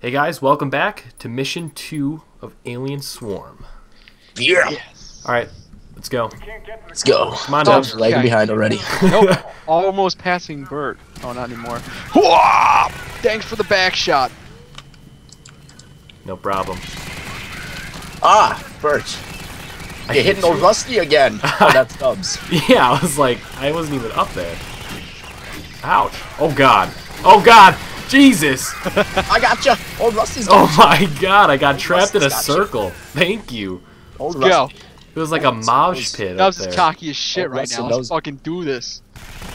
Hey guys, welcome back to Mission 2 of Alien Swarm. Yeah! Yes. Alright, let's go. Let's go. Come on, Dubz. I'm lagging behind already. Nope, almost passing Bert. Oh, not anymore. Whoa! Thanks for the back shot. No problem. Ah, Bert. You're hitting old Rusty again. Oh, that's Dubz. Yeah, I was like, I wasn't even up there. Ouch. Oh god. Oh god! Jesus! I gotcha! Old Rusty's gotcha. Oh my god, I got trapped in a circle. Thank you. Old Rusty. Go. It was like a mosh pit up there. Dubz is cocky as shit right now. Let's fucking do this.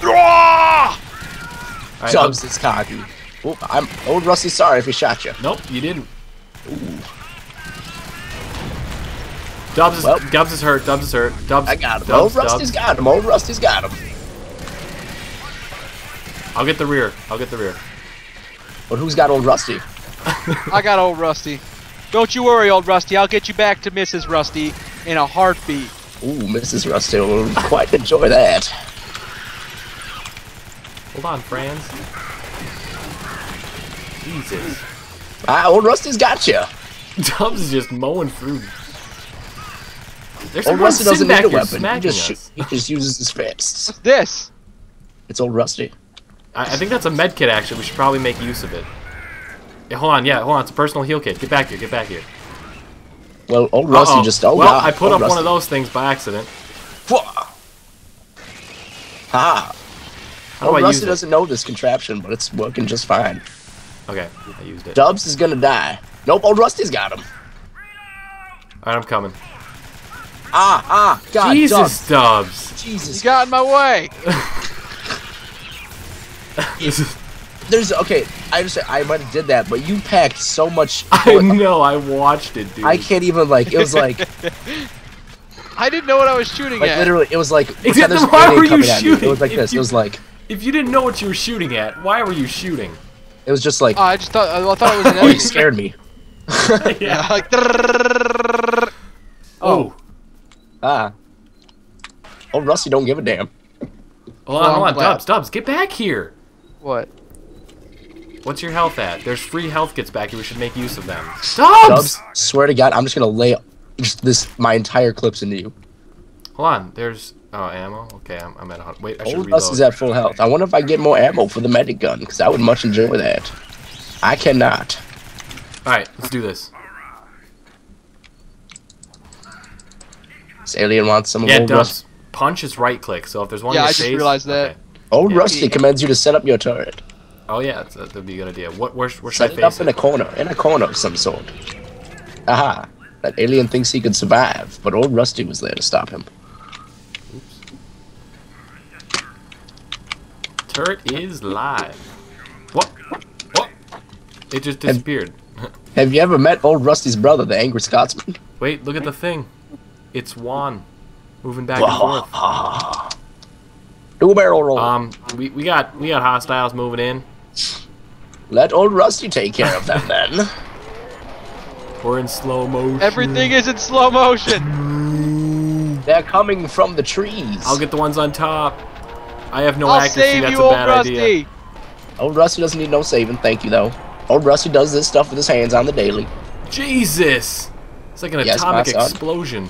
Dubz is cocky. Oh, I'm Old Rusty, sorry if he shot you. Nope, you didn't. Ooh. Dubz is hurt. Dubz is hurt. Dubz, I got him. Old Rusty's got him. Old Rusty's got him. I'll get the rear. I'll get the rear. But who's got old Rusty? I got old Rusty. Don't you worry, old Rusty. I'll get you back to Mrs. Rusty in a heartbeat. Ooh, Mrs. Rusty will quite enjoy that. Hold on, friends. Jesus. Ah, old Rusty's got you. Dubz is just mowing through. There's old Rusty doesn't need a weapon. He just uses his fists. What's this? It's old Rusty. I think that's a med kit, actually. We should probably make use of it. Yeah, hold on, it's a personal heal kit. Get back here, get back here. Well, old Rusty I put up one of those things by accident. Ha! Old Rusty doesn't know this contraption, but it's working just fine. Okay, I used it. Dubz is gonna die. Nope, old Rusty's got him. Alright, I'm coming. God, Jesus, Dubz. Jesus, you got in my way! Okay, I understand. I might have did that, but you packed so much. I know. I watched it, dude. I can't even like. It was like. I didn't know what I was shooting at. Literally, it was like. Exactly. Why were you shooting? It was like this. It was like. If you didn't know what you were shooting at, why were you shooting? It was just like. I thought it was an enemy. You scared me. Yeah. Like. Oh. Ah. Oh, Rusty, don't give a damn. Hold on, Dubz, get back here. What? What's your health at? There's free health kits back here. We should make use of them. Dubz! Swear to God, I'm just gonna lay my entire clips into you. Hold on. There's ammo. Okay, I'm at 100. Wait, I should reload. Old Rusty's at full health. I wonder if I get more ammo for the medic gun because I would much enjoy that. I cannot. All right, let's do this. This alien wants some. Yeah, Dubz. Punch is right click. So if there's one, yeah, in your I just face, realized that. Okay. Old Rusty commands you to set up your turret. Oh yeah, that'd be a good idea. Where should I face it? Set it up in a corner of some sort. Aha! That alien thinks he could survive, but old Rusty was there to stop him. Oops. Turret is live. What? What? It just disappeared. Have you ever met old Rusty's brother, the angry Scotsman? Wait, look at the thing. It's Juan, moving back and forth. Do barrel roll. We got hostiles moving in. Let old Rusty take care of them then. We're in slow motion. Everything is in slow motion. They're coming from the trees. I'll get the ones on top. I have no accuracy. That's a bad idea. Old Rusty doesn't need no saving. Thank you though. Old Rusty does this stuff with his hands on the daily. Jesus! It's like an atomic explosion.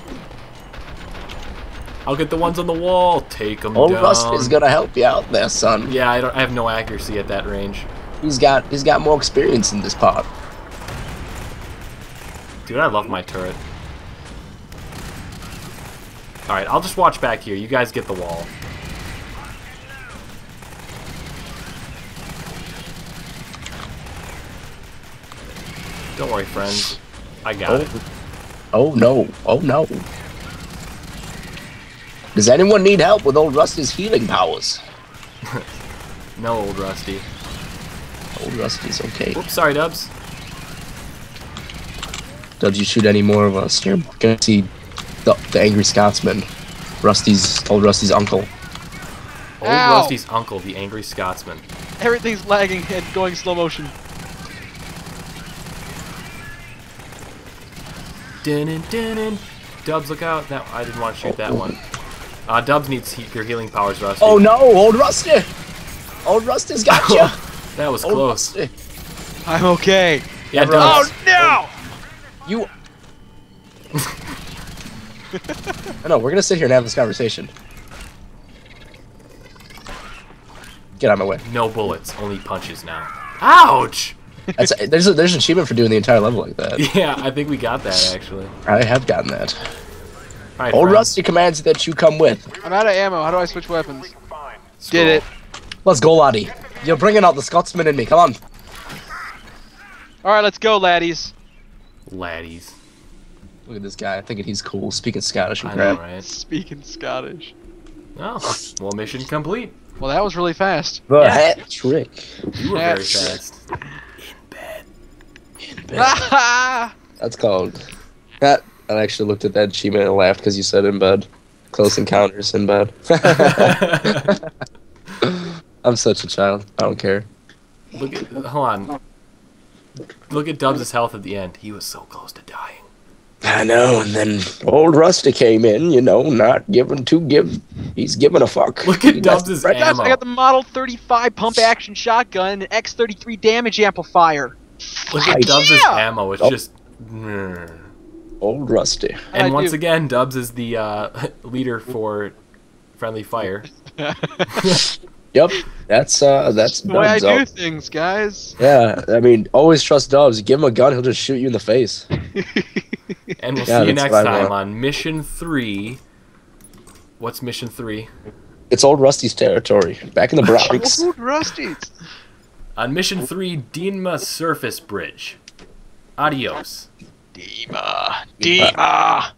I'll get the ones on the wall. Take them down. Old Rusty's gonna help you out there, son. Yeah, I have no accuracy at that range. He's got more experience in this part. Dude, I love my turret. All right, I'll just watch back here. You guys get the wall. Don't worry, friends. I got it. Oh no! Oh no! Does anyone need help with old Rusty's healing powers? No, old Rusty. Old Rusty's okay. Oops, sorry, Dubz. Dubz, you shoot any more of us? You're gonna see the angry Scotsman, old Rusty's uncle. Ow! Old Rusty's uncle, the angry Scotsman. Everything's lagging and going slow motion. Dubz, look out! That I didn't want to shoot that one. Dubz needs your healing powers, Rusty. Oh no, old Rusty! Old Rusty's got you. That was close. Rusty. I'm okay. Yeah, Dubz. Oh no! You. I know. We're gonna sit here and have this conversation. Get out of my way. No bullets, only punches now. Ouch! That's a, there's an achievement for doing the entire level like that. Yeah, I think we got that actually. I have gotten that. All right, old friend. Rusty commands that you come with. I'm out of ammo. How do I switch weapons? Did it. Let's go, laddie. You're bringing out the Scotsman in me. Come on. All right, let's go, laddies. Laddies. Look at this guy. I think he's cool. Speaking Scottish. I know, right? Speaking Scottish. Oh, well, mission complete. Well, that was really fast. The hat trick. You were very fast. In bed. In bed. That's called. That. I actually looked at that achievement and laughed because you said in bed. Close encounters in bed. I'm such a child. I don't care. Look at. Hold on. Look at Dubz's health at the end. He was so close to dying. I know, and then old Rusty came in, you know, not giving to give. He's giving a fuck. Look at Dubz's ammo. I got the Model 35 pump-action shotgun and X-33 damage amplifier. Look at Dubz's ammo. It's just... Old Rusty. And once again, Dubz is the leader for friendly fire. Yep, that's the way I do things, guys. Yeah, I mean, always trust Dubz. Give him a gun, he'll just shoot you in the face. And we'll see you next time on Mission 3. What's Mission 3? It's Old Rusty's territory. Back in the Bronx. Old Rusty's. On Mission 3, Dima Surface Bridge. Adios. Dima. Dima.